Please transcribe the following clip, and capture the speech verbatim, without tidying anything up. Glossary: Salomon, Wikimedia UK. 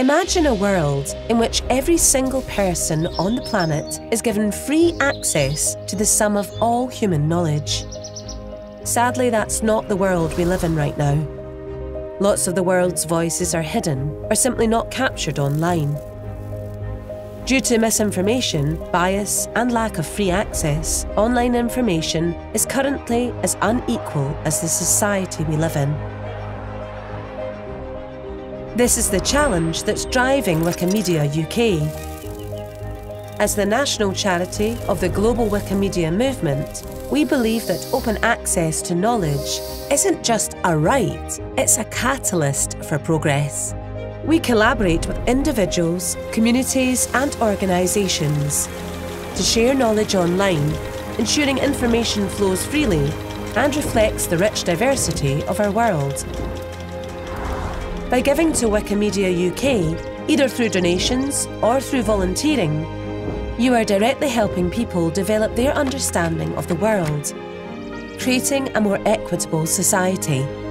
Imagine a world in which every single person on the planet is given free access to the sum of all human knowledge. Sadly, that's not the world we live in right now. Lots of the world's voices are hidden or simply not captured online. Due to misinformation, bias, and lack of free access, online information is currently as unequal as the society we live in. This is the challenge that's driving Wikimedia U K. As the national charity of the global Wikimedia movement, we believe that open access to knowledge isn't just a right, it's a catalyst for progress. We collaborate with individuals, communities and organisations to share knowledge online, ensuring information flows freely and reflects the rich diversity of our world. By giving to Wikimedia U K, either through donations or through volunteering, you are directly helping people develop their understanding of the world, creating a more equitable society.